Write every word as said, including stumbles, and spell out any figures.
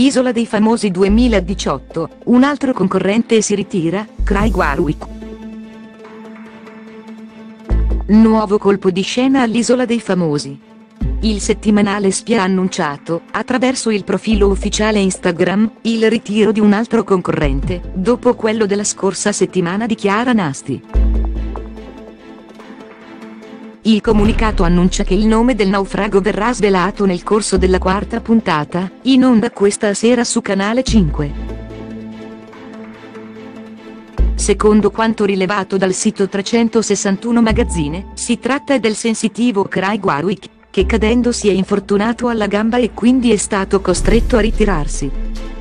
Isola dei Famosi duemiladiciotto, un altro concorrente si ritira, Craig Warwick. Nuovo colpo di scena all'Isola dei Famosi. Il settimanale Spy ha annunciato, attraverso il profilo ufficiale Instagram, il ritiro di un altro concorrente, dopo quello della scorsa settimana di Chiara Nasti. Il comunicato annuncia che il nome del naufrago verrà svelato nel corso della quarta puntata, in onda questa sera su Canale cinque. Secondo quanto rilevato dal sito trecentosessantuno Magazine, si tratta del sensitivo Craig Warwick, che cadendo si è infortunato alla gamba e quindi è stato costretto a ritirarsi.